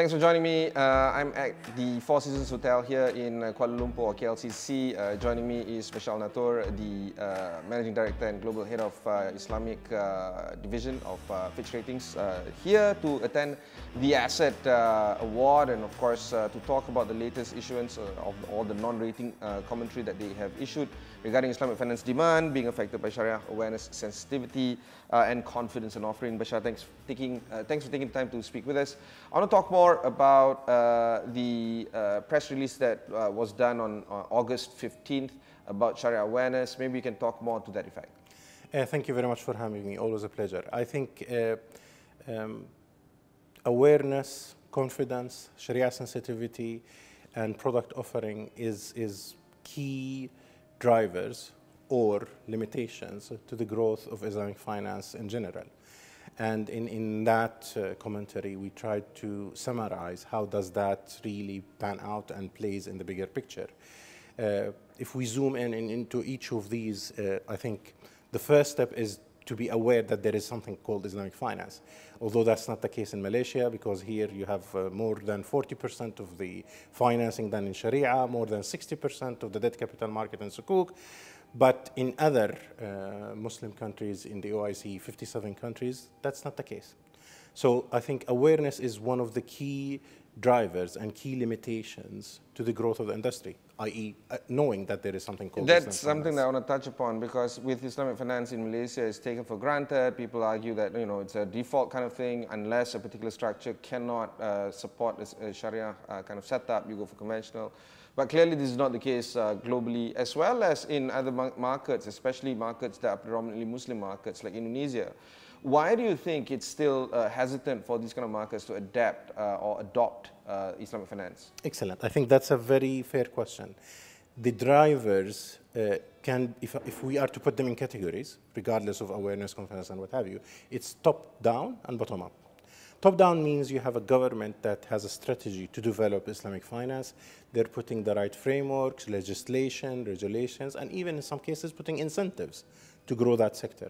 Thanks for joining me. I'm at the Four Seasons Hotel here in Kuala Lumpur, or KLCC. Joining me is Bashar Al-Natoor, the Managing Director and Global Head of Islamic Division of Fitch Ratings, here to attend the Asset Award and of course to talk about the latest issuance of all the non-rating commentary that they have issued regarding Islamic finance demand being affected by Sharia awareness, sensitivity and confidence in offering. Bashar, thanks for taking the time to speak with us. I want to talk more about the press release that was done on August 15th about Sharia awareness. Maybe you can talk more to that effect. Thank you very much for having me. Always a pleasure. I think awareness, confidence, Sharia sensitivity, and product offering is key drivers or limitations to the growth of Islamic finance in general. And in that commentary, we tried to summarize how does that really pan out and plays in the bigger picture. If we zoom into each of these, I think the first step is to be aware that there is something called Islamic finance. Although that's not the case in Malaysia, because here you have more than 40% of the financing done in Sharia, more than 60% of the debt capital market in Sukuk. But in other Muslim countries, in the OIC, 57 countries, that's not the case. So I think awareness is one of the key drivers and key limitations to the growth of the industry, i.e. Knowing that there is something called That's something that I want to touch upon, because with Islamic finance in Malaysia, it's taken for granted. People argue that, you know, it's a default kind of thing. Unless a particular structure cannot support a Sharia kind of setup, you go for conventional. But clearly this is not the case globally, as well as in other markets, especially markets that are predominantly Muslim markets like Indonesia. Why do you think it's still hesitant for these kind of markets to adapt or adopt Islamic finance? Excellent. I think that's a very fair question. The drivers can, if we are to put them in categories, regardless of awareness, confidence, and what have you, it's top-down and bottom-up. Top-down means you have a government that has a strategy to develop Islamic finance. They're putting the right frameworks, legislation, regulations, and even in some cases putting incentives to grow that sector.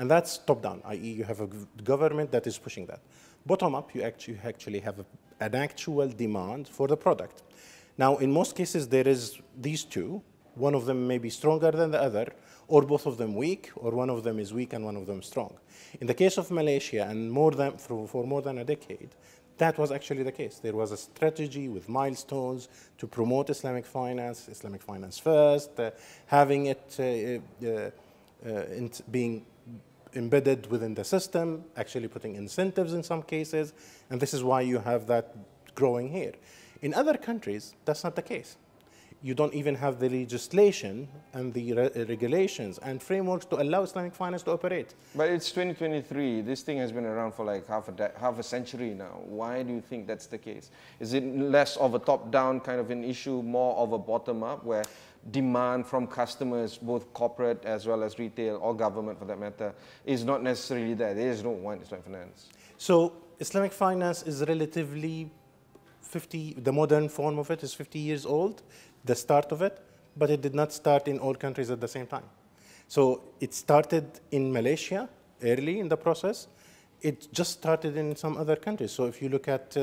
And that's top-down, i.e. you have a government that is pushing that. Bottom-up, you actually have an actual demand for the product. Now, in most cases, there is these two. One of them may be stronger than the other, or both of them weak, or one of them is weak and one of them strong. In the case of Malaysia, and for more than a decade, that was actually the case. There was a strategy with milestones to promote Islamic finance first, having it being embedded within the system, actually putting incentives in some cases, and this is why you have that growing here. In other countries, that's not the case. You don't even have the legislation and the regulations and frameworks to allow Islamic finance to operate. But it's 2023. This thing has been around for like half a century now. Why do you think that's the case? Is it less of a top-down kind of an issue, more of a bottom-up, where demand from customers, both corporate as well as retail or government for that matter, is not necessarily there? There is no one Islamic finance. So Islamic finance is relatively the modern form of it is 50 years old, the start of it, but it did not start in all countries at the same time. So it started in Malaysia early in the process. It just started in some other countries. So if you look at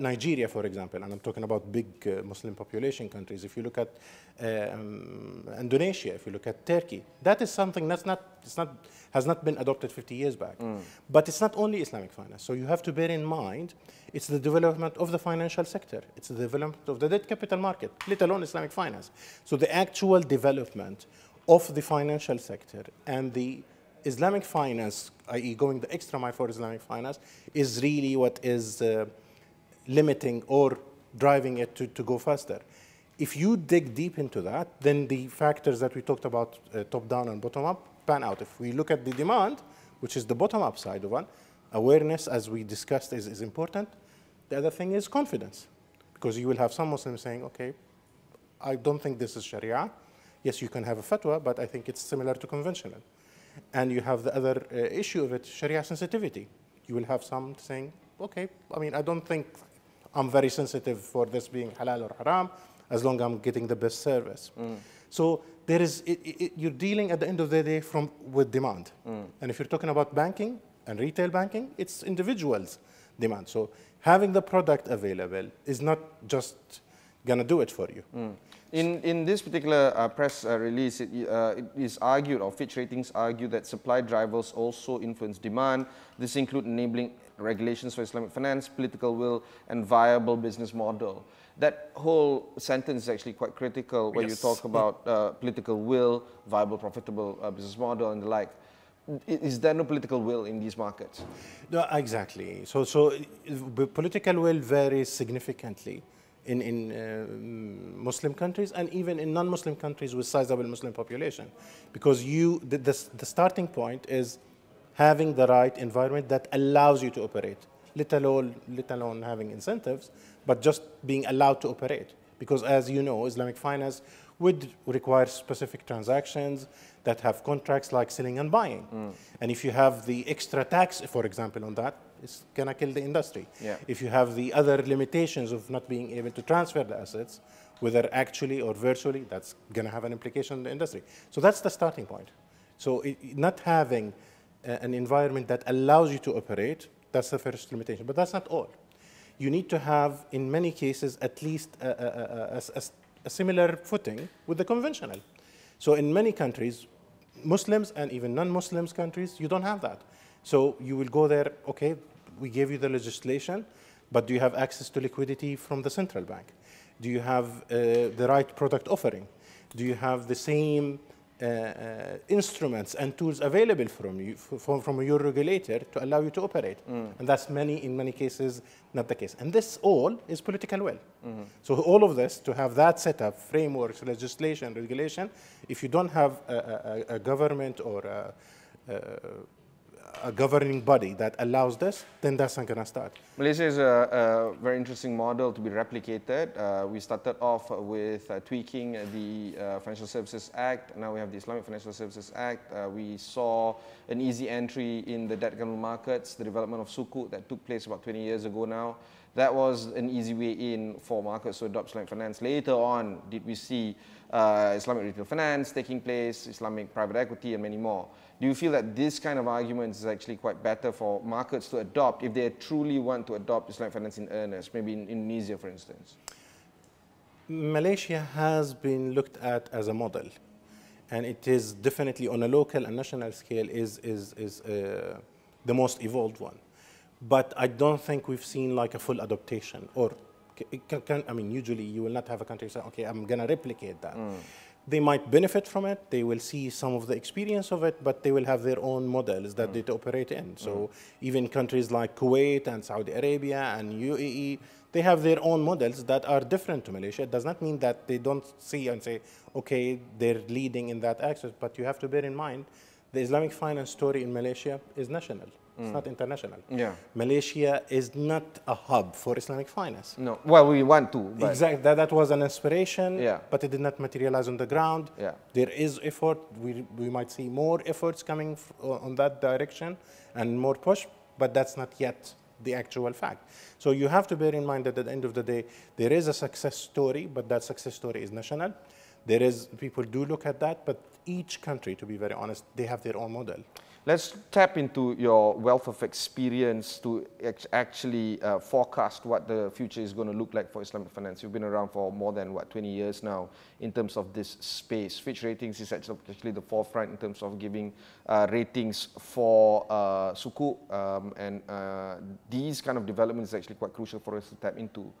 Nigeria, for example, and I'm talking about big Muslim population countries, if you look at Indonesia, if you look at Turkey, that is something that's has not been adopted 50 years back. But it's not only Islamic finance. So you have to bear in mind, it's the development of the financial sector. It's the development of the debt capital market, let alone Islamic finance. So the actual development of the financial sector and the Islamic finance, i.e. going the extra mile for Islamic finance, is really what is limiting or driving it to go faster. If you dig deep into that, then the factors that we talked about, top-down and bottom-up, pan out. If we look at the demand, which is the bottom-up side of one, awareness, as we discussed, is important. The other thing is confidence, because you will have some Muslims saying, okay, I don't think this is Sharia. Yes, you can have a fatwa, but I think it's similar to conventional. And you have the other issue of it, Sharia sensitivity. You will have some saying, okay, I mean, I don't think I'm very sensitive for this being halal or haram, as long as I'm getting the best service. So there is, you're dealing at the end of the day with demand. And if you're talking about banking and retail banking, it's individuals demand. So having the product available is not just going to do it for you. Mm. In this particular press release, it is argued, or Fitch Ratings argue, that supply drivers also influence demand. This includes enabling regulations for Islamic finance, political will, and viable business model. That whole sentence is actually quite critical when you talk about political will, viable, profitable business model, and the like. Is there no political will in these markets? No, exactly. So political will varies significantly in Muslim countries and even in non-Muslim countries with sizable Muslim population, because the starting point is having the right environment that allows you to operate, let alone having incentives, but just being allowed to operate. Because as you know, Islamic finance would require specific transactions that have contracts like selling and buying. Mm. And if you have the extra tax, for example, on that, it's going to kill the industry. Yeah. If you have the other limitations of not being able to transfer the assets, whether actually or virtually, that's going to have an implication on the industry. So that's the starting point. So not having an environment that allows you to operate, that's the first limitation. But that's not all. You need to have, in many cases, at least a similar footing with the conventional. So in many countries, Muslims and even non-Muslims countries, you don't have that. So you will go there, okay, we gave you the legislation, but do you have access to liquidity from the central bank? Do you have the right product offering? Do you have the same instruments and tools available from your regulator to allow you to operate? Mm. And that's in many cases not the case. And this all is political will. Mm-hmm. So all of this, to have that set up, frameworks, legislation, regulation, if you don't have a government or a governing body that allows this, then that's not going to start. Malaysia is a very interesting model to be replicated. We started off with tweaking the Financial Services Act. Now we have the Islamic Financial Services Act. We saw an easy entry in the debt capital markets, the development of Sukuk that took place about 20 years ago now. That was an easy way in for markets to adopt Islamic finance. Later on, did we see Islamic retail finance taking place, Islamic private equity, and many more. Do you feel that this kind of argument is actually quite better for markets to adopt if they truly want to adopt Islamic finance in earnest, maybe in Indonesia, for instance? Malaysia has been looked at as a model, and it is definitely on a local and national scale is the most evolved one. But I don't think we've seen like a full adaptation, or I mean, usually you will not have a country say, okay, I'm going to replicate that. Mm. They might benefit from it. They will see some of the experience of it, but they will have their own models that they operate in. So even countries like Kuwait and Saudi Arabia and UAE, they have their own models that are different to Malaysia. It does not mean that they don't see and say, okay, they're leading in that axis. But you have to bear in mind, the Islamic finance story in Malaysia is national. It's not international. Yeah. Malaysia is not a hub for Islamic finance. No. Well, we want to. But exactly. That was an inspiration, yeah, but it did not materialize on the ground. Yeah. There is effort. We might see more efforts coming on that direction and more push, but that's not yet the actual fact. So you have to bear in mind that at the end of the day, there is a success story, but that success story is national. There is, people do look at that, but each country, to be very honest, they have their own model. Let's tap into your wealth of experience to actually forecast what the future is going to look like for Islamic finance. You've been around for more than, what, 20 years now in terms of this space. Fitch Ratings is actually the forefront in terms of giving ratings for Sukuk, and these kind of developments is actually quite crucial for us to tap into.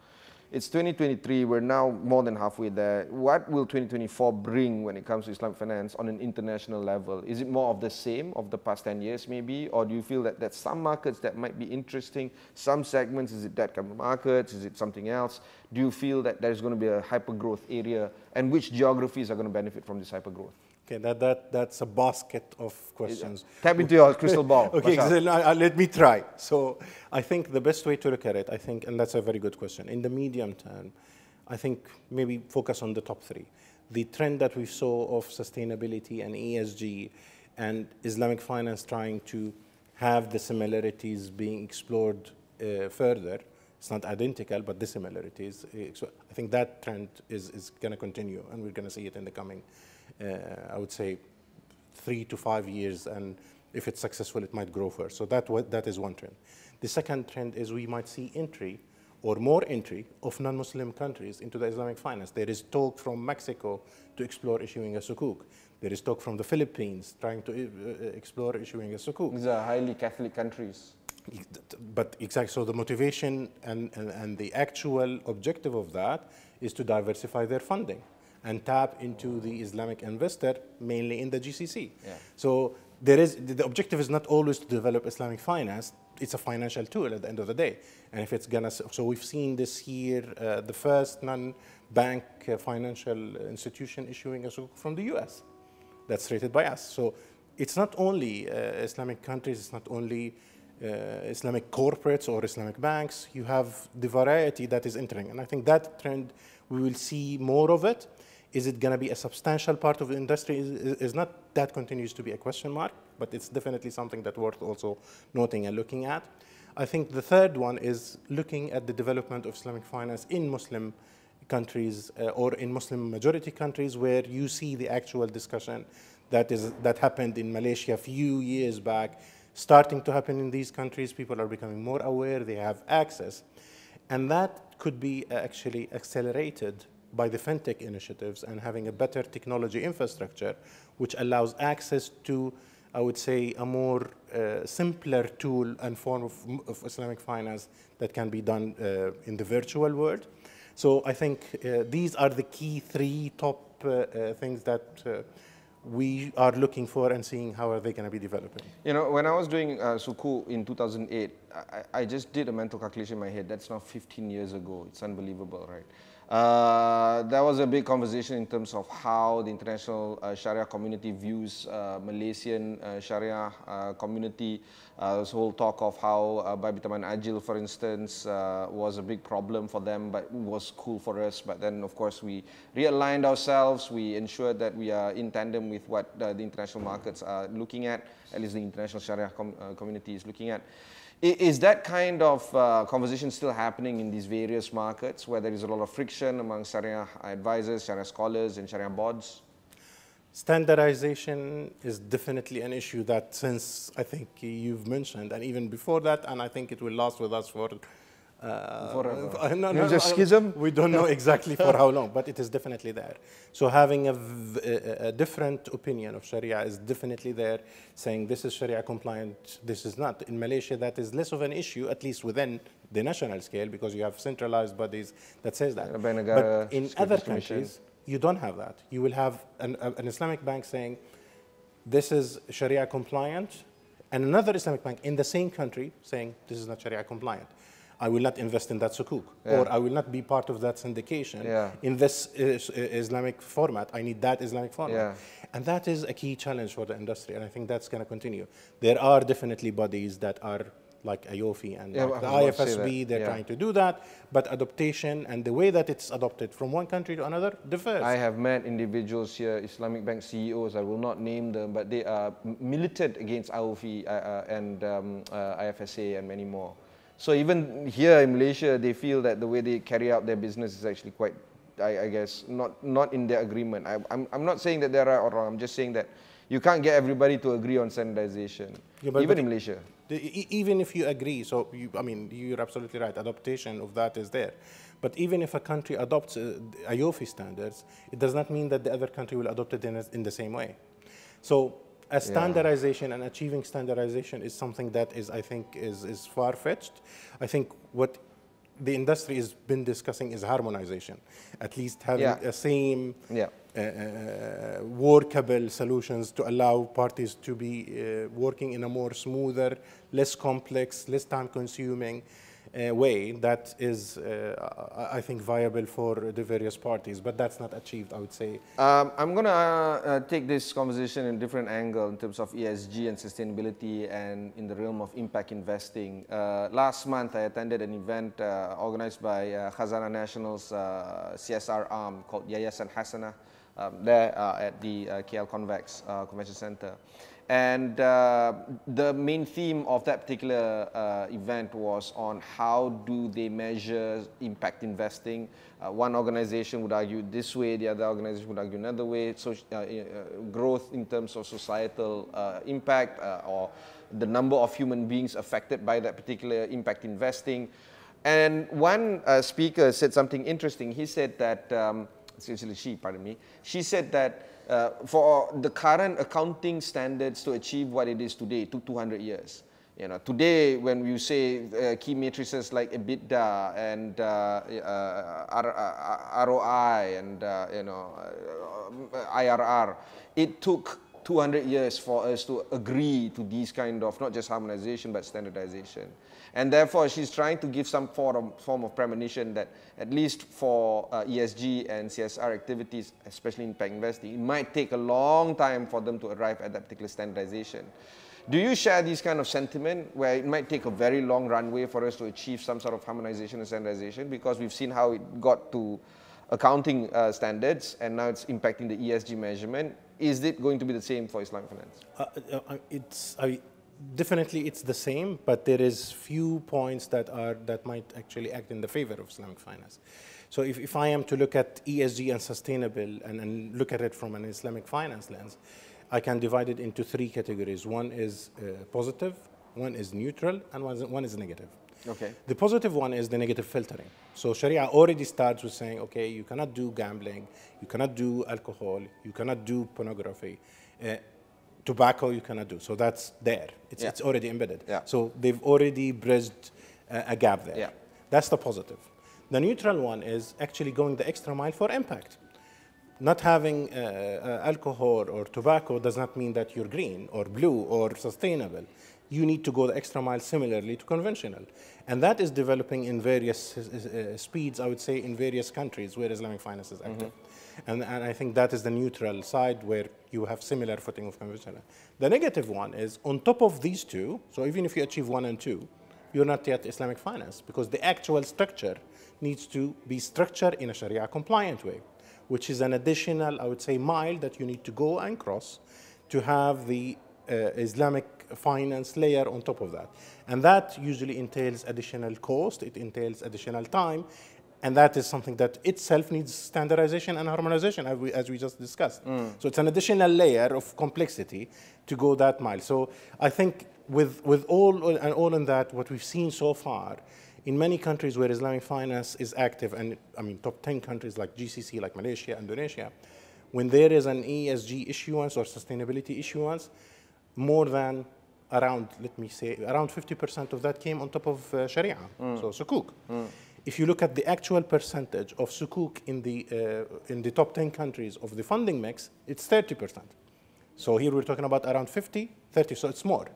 It's 2023, we're now more than halfway there. What will 2024 bring when it comes to Islamic finance on an international level? Is it more of the same of the past 10 years maybe? Or do you feel that there's some markets that might be interesting, some segments, is it debt capital markets, is it something else? Do you feel that there's going to be a hyper-growth area, and which geographies are going to benefit from this hyper-growth? Okay, that's a basket of questions. Tap into your crystal ball. Okay, let me try. So I think the best way to look at it, I think, and that's a very good question, in the medium term, I think maybe focus on the top three. The trend that we saw of sustainability and ESG and Islamic finance trying to have the similarities being explored further. It's not identical, but the similarities. So I think that trend is going to continue, and we're going to see it in the coming I would say 3 to 5 years, and If it's successful, it might grow first. So that is one trend. The second trend is we might see entry or more entry of non-Muslim countries into the Islamic finance. There is talk from Mexico to explore issuing a sukuk. There is talk from the Philippines trying to explore issuing a sukuk. These are highly Catholic countries. But exactly, so the motivation and the actual objective of that is to diversify their funding and tap into the Islamic investor, mainly in the GCC. Yeah. So there is, the objective is not always to develop Islamic finance. It's a financial tool at the end of the day. And if it's gonna, so we've seen this year the first non-bank financial institution issuing a sukuk from the US. That's rated by us. So it's not only Islamic countries, it's not only Islamic corporates or Islamic banks. You have the variety that is entering. And I think that trend, we will see more of it. Is it gonna be a substantial part of the industry? Is not, that continues to be a question mark, but it's definitely something that's worth also noting and looking at. I think the third one is looking at the development of Islamic finance in Muslim countries or in Muslim majority countries, where you see the actual discussion that happened in Malaysia a few years back, starting to happen in these countries. People are becoming more aware, they have access. And that could be actually accelerated by the fintech initiatives and having a better technology infrastructure, which allows access to, I would say, a more simpler tool and form of Islamic finance that can be done in the virtual world. So I think these are the key three top things that we are looking for and seeing how are they going to be developing. You know, when I was doing Sukuk in 2008, I just did a mental calculation in my head. That's now 15 years ago. It's unbelievable, right? There was a big conversation in terms of how the international Sharia community views Malaysian Sharia community. This whole talk of how Babi Taman Ajil, for instance, was a big problem for them, but was cool for us. But then, of course, we realigned ourselves. We ensured that we are in tandem with what the international markets are looking at least the international Sharia community is looking at. Is that kind of conversation still happening in these various markets where there is a lot of friction among Sharia advisors, Sharia scholars, and Sharia boards? Standardization is definitely an issue that, since I think you've mentioned, and even before that, and I think it will last with us for forever. Schism? We don't know exactly for how long, but it is definitely there. So having a different opinion of Sharia is definitely there, saying this is Sharia compliant, this is not. In Malaysia, that is less of an issue, at least within the national scale, because you have centralized bodies that says that. But in other countries, you don't have that. You will have an Islamic bank saying this is Sharia compliant, and another Islamic bank in the same country saying this is not Sharia compliant. I will not invest in that sukuk, yeah, or I will not be part of that syndication, yeah, in this Islamic format. I need that Islamic format. Yeah. And that is a key challenge for the industry, and I think that's going to continue. There are definitely bodies that are like AOIFI and, yeah, like the IFSB, they're, yeah, trying to do that, but adaptation and the way that it's adopted from one country to another differs. I have met individuals here, Islamic bank CEOs, I will not name them, but they are militant against AOIFI and IFSA and many more. So even here in Malaysia, they feel that the way they carry out their business is actually quite, I guess, not in their agreement. I'm not saying that they're right or wrong. I'm just saying that you can't get everybody to agree on standardization, yeah, even in Malaysia. Even if you agree, so I mean, you're absolutely right. Adaptation of that is there. But even if a country adopts IOFI standards, it does not mean that the other country will adopt it in the same way. So a standardization, yeah, and achieving standardization is something that is, I think, is far-fetched. I think what the industry has been discussing is harmonization, at least having, yeah, the same, yeah, workable solutions to allow parties to be working in a more smoother, less complex, less time-consuming way that is, I think, viable for the various parties, but that's not achieved, I would say. I'm going to take this conversation in a different angle in terms of ESG and sustainability and in the realm of impact investing. Last month, I attended an event organized by Khazana National's CSR arm called Yayasan Hassana, there at the KL Convex Convention Center. And the main theme of that particular event was on how do they measure impact investing. One organization would argue this way, the other organization would argue another way. So growth in terms of societal impact or the number of human beings affected by that particular impact investing. And one speaker said something interesting. He said that, she said that for the current accounting standards to achieve what it is today, it took 200 years. You know, today when you say key matrices like EBITDA and ROI and you know, IRR, it took 200 years for us to agree to these kind of not just harmonization but standardization. And therefore, she's trying to give some form of premonition that at least for ESG and CSR activities, especially impact investing, it might take a long time for them to arrive at that particular standardization. Do you share this kind of sentiment where it might take a very long runway for us to achieve some sort of harmonization and standardization, because we've seen how it got to accounting standards and now it's impacting the ESG measurement? Is it going to be the same for Islamic finance? Definitely it's the same, but there is few points that might actually act in the favor of Islamic finance. So if I am to look at ESG and sustainable and look at it from an Islamic finance lens, I can divide it into three categories. One is positive, one is neutral, and one is negative. Okay. The positive one is the negative filtering. So Sharia already starts with saying, okay, you cannot do gambling, you cannot do alcohol, you cannot do pornography. Tobacco you cannot do, so that's there. It's already embedded. Yeah. So they've already bridged a gap there. Yeah. That's the positive. The neutral one is actually going the extra mile for impact. Not having alcohol or tobacco does not mean that you're green or blue or sustainable. You need to go the extra mile similarly to conventional. And that is developing in various speeds, I would say, in various countries where Islamic finance is active. Mm-hmm. And I think that is the neutral side where you have similar footing of conventional. The negative one is on top of these two, so even if you achieve one and two, you're not yet Islamic finance, because the actual structure needs to be structured in a Sharia compliant way, which is an additional, I would say, mile that you need to go and cross to have the Islamic finance layer on top of that. And that usually entails additional cost, it entails additional time, and that is something that itself needs standardization and harmonization, as we just discussed. Mm. So it's an additional layer of complexity to go that mile. So I think with all in that, what we've seen so far, in many countries where Islamic finance is active, and I mean top 10 countries like GCC, like Malaysia, Indonesia, when there is an ESG issuance or sustainability issuance, more than around, let me say, around 50% of that came on top of Sharia, so Sukuk. Mm. If you look at the actual percentage of Sukuk in the top 10 countries of the funding mix, it's 30%. So here we're talking about around 50, 30, so it's more.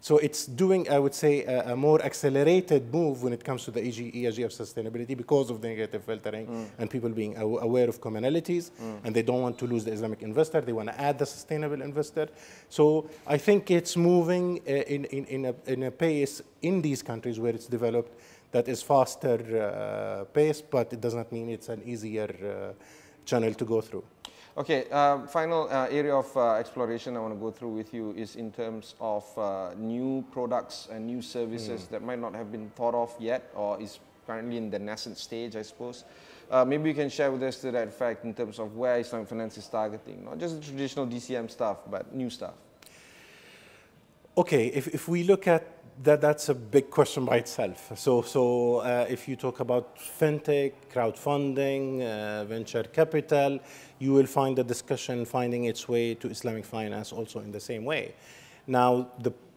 So it's doing, I would say, a more accelerated move when it comes to the ESG of sustainability because of the negative filtering and people being aware of commonalities and they don't want to lose the Islamic investor. They want to add the sustainable investor. So I think it's moving in a pace in these countries where it's developed that is faster pace, but it does not mean it's an easier channel to go through. Okay, final area of exploration I want to go through with you is in terms of new products and new services that might not have been thought of yet or is currently in the nascent stage, I suppose. Maybe you can share with us to that fact in terms of where Islamic finance is targeting, not just the traditional DCM stuff, but new stuff. Okay, if we look at that, that's a big question by itself. So if you talk about fintech, crowdfunding, venture capital, you will find the discussion finding its way to Islamic finance also in the same way. Now,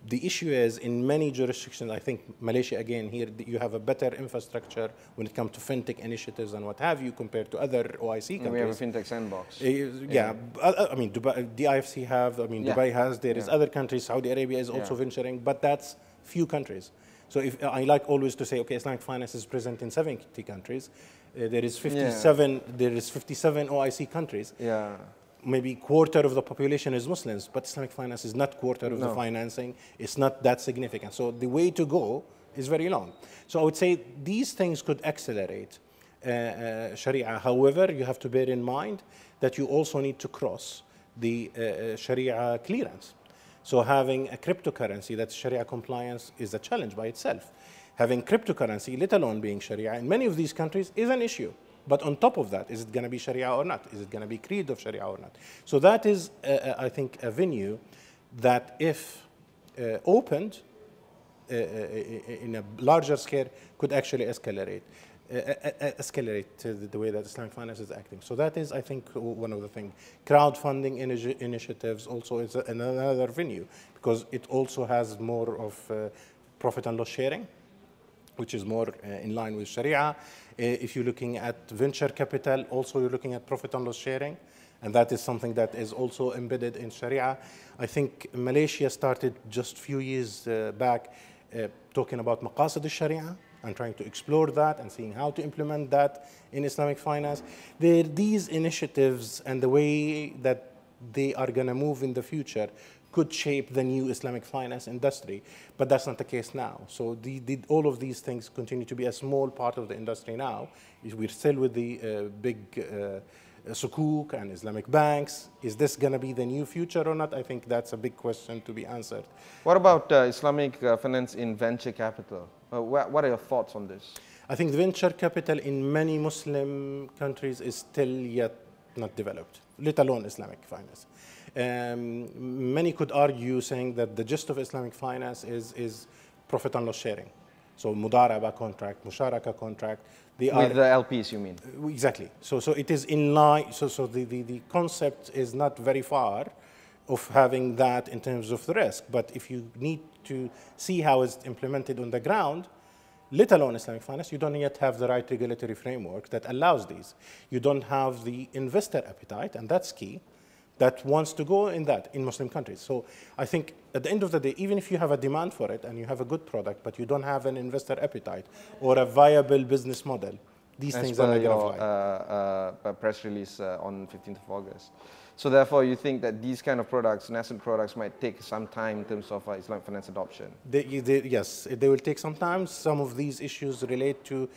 the issue is in many jurisdictions, I think Malaysia, again, here you have a better infrastructure when it comes to fintech initiatives and what have you compared to other OIC countries. We have a fintech sandbox. Yeah. I mean, Dubai, the IFC have, I mean, yeah. Dubai has, there is other countries, Saudi Arabia is also venturing, but that's few countries. So if I like always to say, okay, Islamic finance is present in 70 countries. There is 57 OIC countries. Yeah. Maybe quarter of the population is Muslims, but Islamic finance is not quarter of the financing. It's not that significant. So the way to go is very long. So I would say these things could accelerate Sharia. However, you have to bear in mind that you also need to cross the Sharia clearance. So having a cryptocurrency that's Sharia compliance is a challenge by itself. Having cryptocurrency, let alone being Sharia, in many of these countries is an issue. But on top of that, is it going to be Sharia or not? Is it going to be creed of Sharia or not? So that is, I think, a venue that if opened in a larger scale could actually escalate. The way that Islamic finance is acting. So that is, I think, one of the things. Crowdfunding initiatives also is another venue because it also has more of profit and loss sharing, which is more in line with Sharia. If you're looking at venture capital, also you're looking at profit and loss sharing, and that is something that is also embedded in Sharia. I think Malaysia started just a few years back talking about maqasid al-Sharia, and trying to explore that and seeing how to implement that in Islamic finance. These initiatives and the way that they are going to move in the future could shape the new Islamic finance industry, but that's not the case now. So all of these things continue to be a small part of the industry now. We're still with the big Sukuk and Islamic banks. Is this going to be the new future or not? I think that's a big question to be answered. What about Islamic finance in venture capital? What are your thoughts on this? I think venture capital in many Muslim countries is still yet not developed, let alone Islamic finance. Many could argue saying that the gist of Islamic finance is profit and loss sharing. So Mudaraba contract, Musharaka contract. They are, with the LPs, you mean? Exactly. So it is in line. So the concept is not very far of having that in terms of the risk. But if you need to see how it's implemented on the ground, let alone Islamic finance, you don't yet have the right regulatory framework that allows these. You don't have the investor appetite, and that's key, that wants to go in that in Muslim countries. So I think at the end of the day, even if you have a demand for it and you have a good product, but you don't have an investor appetite or a viable business model, these things are not going to fly. Press release on 15th of August. So therefore, you think that these kind of products, nascent products, might take some time in terms of Islamic finance adoption? Yes, they will take some time. Some of these issues relate to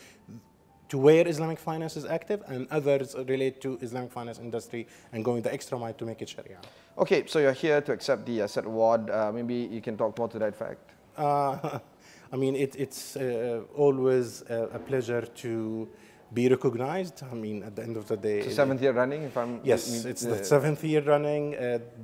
where Islamic finance is active, and others relate to Islamic finance industry and going the extra mile to make it Sharia. Okay, so you're here to accept the asset award. Maybe you can talk more to that fact. I mean, it's always a pleasure to be recognized. I mean, at the end of the day, it's the 7th year running, if I'm... Yes, it's the 7th year running.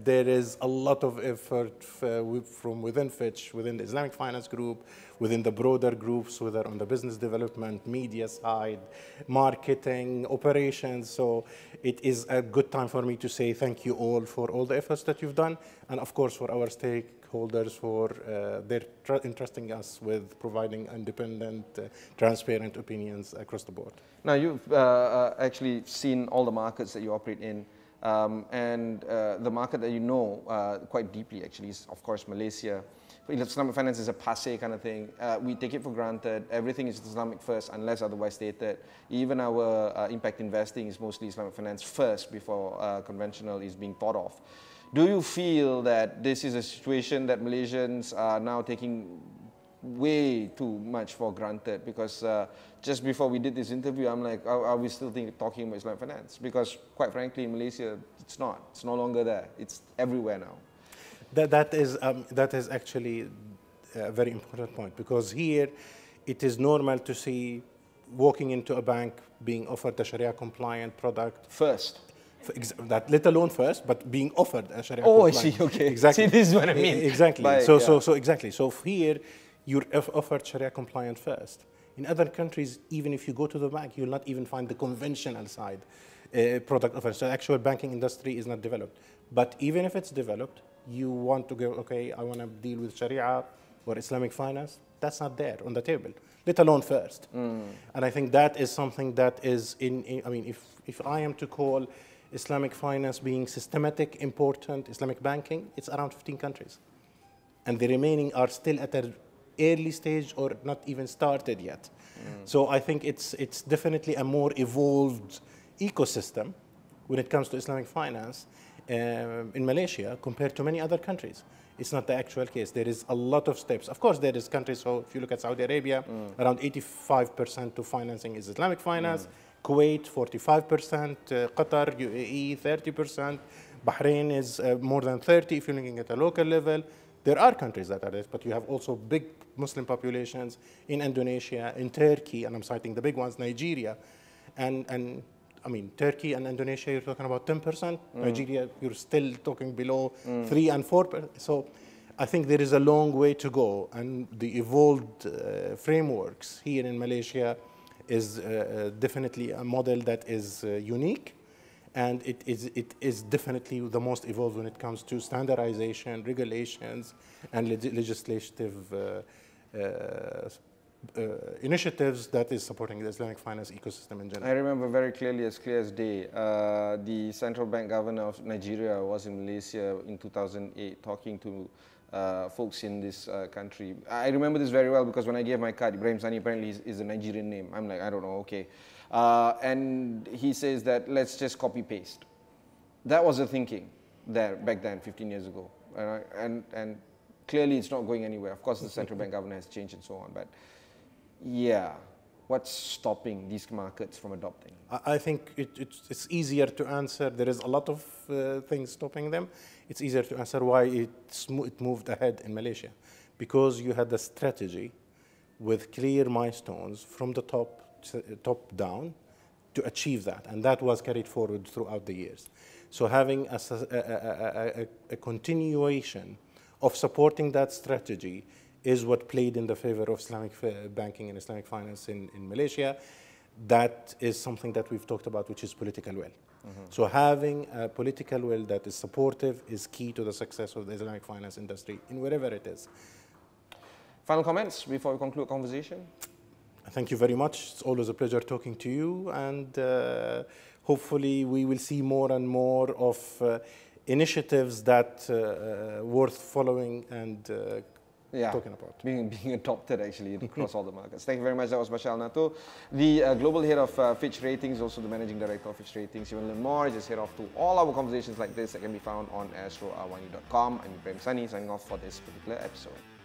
There is a lot of effort from within Fitch, within the Islamic Finance Group, within the broader groups, whether on the business development, media side, marketing, operations. So it is a good time for me to say thank you all for all the efforts that you've done, and of course for our stakeholders for their entrusting us with providing independent, transparent opinions across the board. Now, you've actually seen all the markets that you operate in, and the market that you know quite deeply actually is, of course, Malaysia. Islamic finance is a passe kind of thing. We take it for granted. Everything is Islamic first unless otherwise stated. Even our impact investing is mostly Islamic finance first before conventional is being thought of. Do you feel that this is a situation that Malaysians are now taking way too much for granted? Because just before we did this interview, I'm like, are we still talking about Islamic finance? Because quite frankly, in Malaysia, it's not. It's no longer there. It's everywhere now. That is actually a very important point, because here it is normal to see walking into a bank being offered a Sharia compliant product first. That, let alone first, but being offered a Sharia compliant. Oh, I see. Okay, exactly. See, this is what I mean. Exactly. By, exactly. So here you're offered Sharia compliant first. In other countries, even if you go to the bank, you'll not even find the conventional side product offered. So actual banking industry is not developed. But even if it's developed, you want to go, okay, I want to deal with Sharia or Islamic finance. That's not there on the table, let alone first. And I think that is something that is I mean, if I am to call Islamic finance being systematic, important, Islamic banking, it's around 15 countries. And the remaining are still at an early stage or not even started yet. So I think it's definitely a more evolved ecosystem when it comes to Islamic finance in Malaysia compared to many other countries. It's not the actual case. There is a lot of steps. Of course, there is countries, so if you look at Saudi Arabia, around 85% of financing is Islamic finance, Kuwait 45%, Qatar, UAE 30%, Bahrain is more than 30 if you're looking at a local level. There are countries that are this, but you have also big Muslim populations in Indonesia, in Turkey, and I'm citing the big ones, Nigeria. And I mean, Turkey and Indonesia, you're talking about 10%. Nigeria, you're still talking below 3 and 4%. So I think there is a long way to go. And the evolved frameworks here in Malaysia is definitely a model that is unique. And it is definitely the most evolved when it comes to standardization, regulations, and legislative initiatives that is supporting the Islamic finance ecosystem in general. I remember very clearly, as clear as day, the central bank governor of Nigeria was in Malaysia in 2008 talking to folks in this country. I remember this very well because when I gave my card, Ibrahim Sani apparently is a Nigerian name. I'm like, I don't know, okay. And he says that let's just copy paste. That was the thinking there back then, 15 years ago. And clearly it's not going anywhere. Of course, the central bank governor has changed and so on, but yeah, what's stopping these markets from adopting? I think it's easier to answer. There is a lot of things stopping them. It's easier to answer why it moved ahead in Malaysia. Because you had a strategy with clear milestones from the top down to achieve that. And that was carried forward throughout the years. So having a continuation of supporting that strategy is what played in the favor of Islamic banking and Islamic finance in Malaysia. That is something that we've talked about, which is political will. So having a political will that is supportive is key to the success of the Islamic finance industry in wherever it is. Final comments before we conclude conversation? Thank you very much. It's always a pleasure talking to you. And hopefully we will see more and more of initiatives that are worth following and talking about. Being adopted actually across all the markets. Thank you very much. That was Bashar Al-Natoor, the global head of Fitch Ratings, also the managing director of Fitch Ratings. If you want to learn more, just head off to all our conversations like this that can be found on astroawani.com. I'm Ibrahim Sani signing off for this particular episode.